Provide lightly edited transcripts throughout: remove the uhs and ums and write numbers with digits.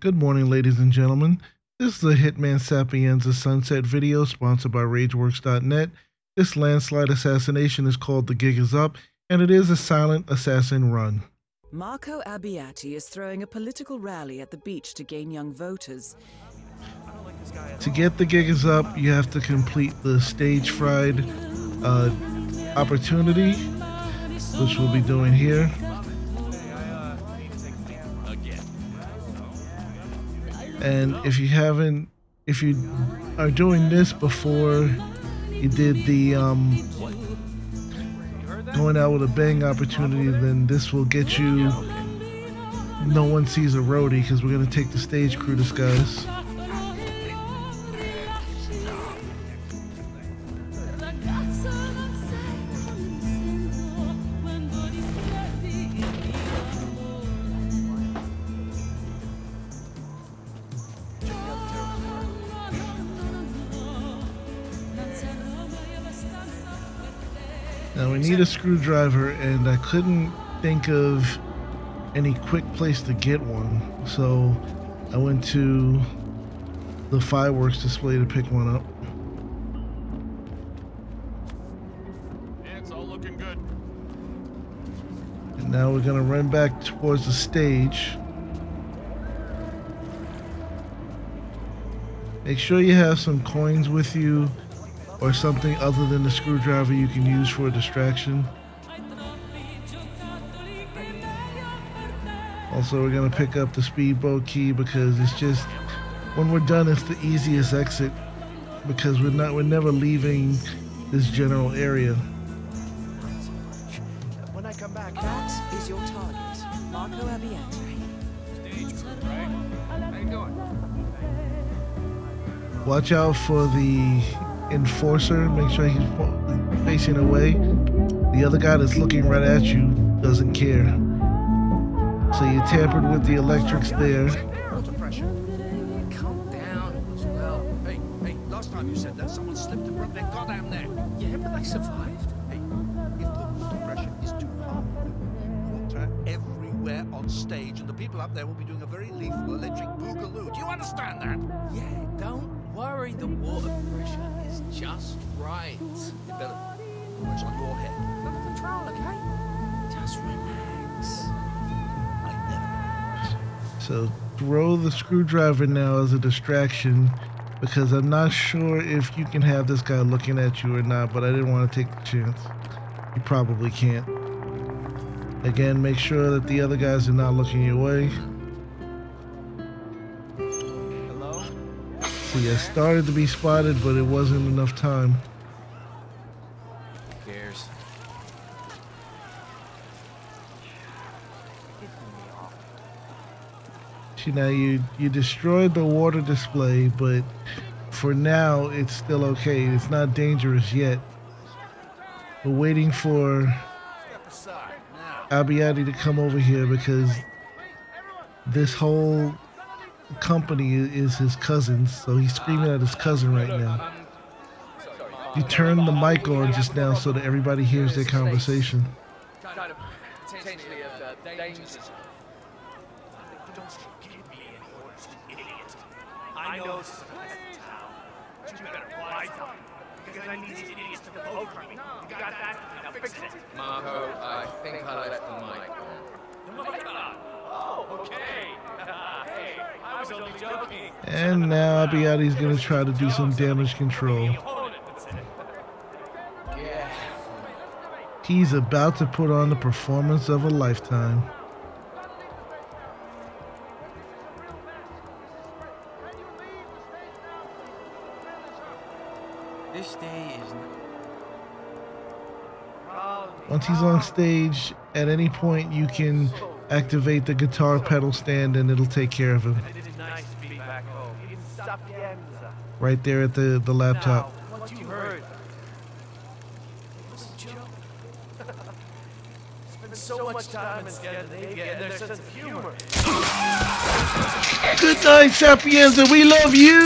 Good morning, ladies and gentlemen. This is the Hitman Sapienza Sunset video sponsored by Rageworks.net. This landslide assassination is called The Gig Is Up, and it is a silent assassin run. Marco Abiatti is throwing a political rally at the beach to gain young voters. To get The Gig Is Up, you have to complete the stage fried opportunity, which we'll be doing here. And if you are doing this before you did the going out with a bang opportunity, then this will get you No One Sees a Roadie, because we're going to take the stage crew disguise. Now we need a screwdriver, and I couldn't think of any quick place to get one, so I went to the fireworks display to pick one up. Yeah, it's all looking good. And now we're gonna run back towards the stage. Make sure you have some coins with you, or something other than the screwdriver you can use for a distraction. Also, we're gonna pick up the speedboat key, because it's just, when we're done, it's the easiest exit, because we're never leaving this general area. When I come back, that is your target, Marco Abiatti. Stage crew, right? How you doing? Watch out for the enforcer. Make sure he's facing away. The other guy that's looking right at you doesn't care. So you tampered with the electrics there. Calm down. Well, hey, last time you said that, someone slipped and broke their goddamn neck. Yeah, but they survived. Hey, if the water pressure is too high, water everywhere on stage, and the people up there will be doing a very lethal electric boogaloo. Do you understand that? Yeah, don't worry, the water pressure is just right. You better watch on your head. Under control, okay? Just relax. I never... So throw the screwdriver now as a distraction, because I'm not sure if you can have this guy looking at you or not, but I didn't want to take the chance. You probably can't. Again, make sure that the other guys are not looking your way. See, I started to be spotted, but it wasn't enough time. Who cares? See, now you destroyed the water display, but for now it's still okay. It's not dangerous yet. We're waiting for Abiatti to come over here, because this whole company is his cousins, so he's screaming at his cousin right now. You turned the mic on just now so that everybody hears their conversation. Marco, I think I left the mic on. And now Abiatti's gonna try to do some damage control. He's about to put on the performance of a lifetime. This day is... Once he's on stage, at any point you can activate the guitar pedal stand and it'll take care of him. Right there at the laptop. Good night, Sapienza, we love you!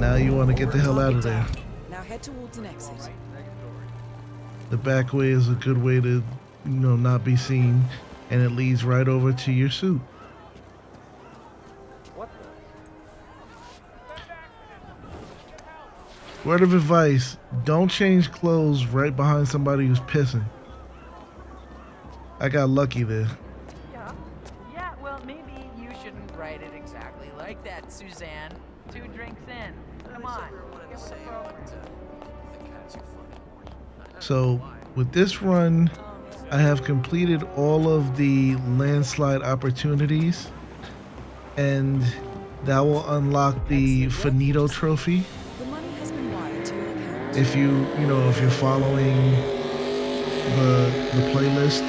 Now you want to get the hell out of there. Now head towards an exit. The back way is a good way to not be seen, and it leads right over to your suit. Word of advice, don't change clothes right behind somebody who's pissing. I got lucky there. Yeah, well, maybe you shouldn't write it exactly like that, Suzanne. 2 drinks in. Come on. So, with this run, I have completed all of the landslide opportunities, and that will unlock the Finito trophy. If you're following the playlist,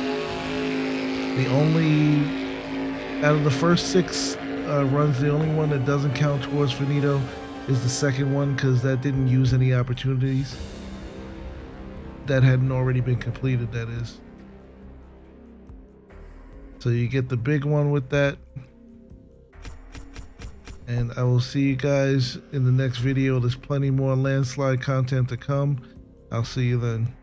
out of the first 6 runs, the only one that doesn't count towards Finito is the second one, because that didn't use any opportunities that hadn't already been completed, that is. So you get the big one with that, and I will see you guys in the next video. There's plenty more landslide content to come. I'll see you then.